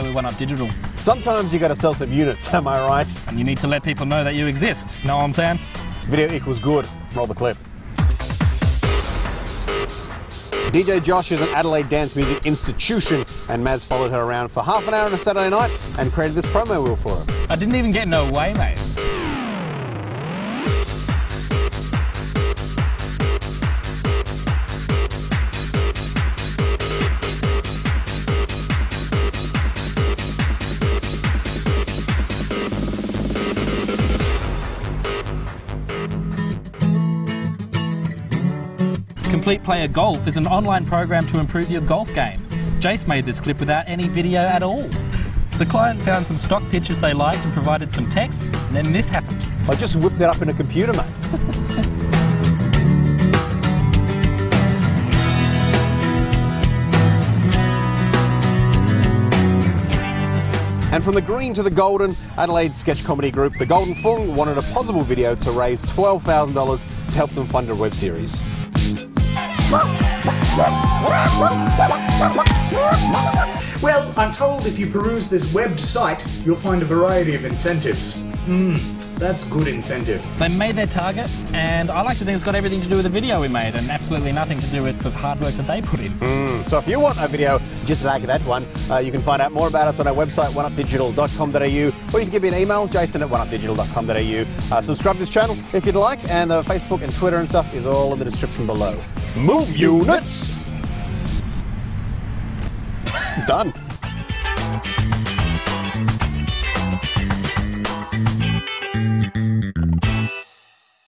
play with OneUp Digital. Sometimes you got to sell some units, am I right? And you need to let people know that you exist. Know what I'm saying? Video equals good. Roll the clip. DJ Josh is an Adelaide dance music institution, and Maz followed her around for half an hour on a Saturday night and created this promo reel for her. I didn't even get in her way, mate. Complete Player Golf is an online program to improve your golf game. Jace made this clip without any video at all. The client found some stock pictures they liked and provided some text, and then this happened. I just whipped that up in a computer, mate. And from the green to the golden, Adelaide's sketch comedy group The Golden Fung wanted a possible video to raise $12,000 to help them fund a web series. Well, I'm told if you peruse this website, you'll find a variety of incentives. That's good incentive. They made their target, and I like to think it's got everything to do with the video we made and absolutely nothing to do with the hard work that they put in. So if you want a video just like that one, you can find out more about us on our website, oneupdigital.com.au, or you can give me an email, jason@oneupdigital.com.au. Subscribe to this channel if you'd like, and Facebook and Twitter and stuff is all in the description below. Move units! Done.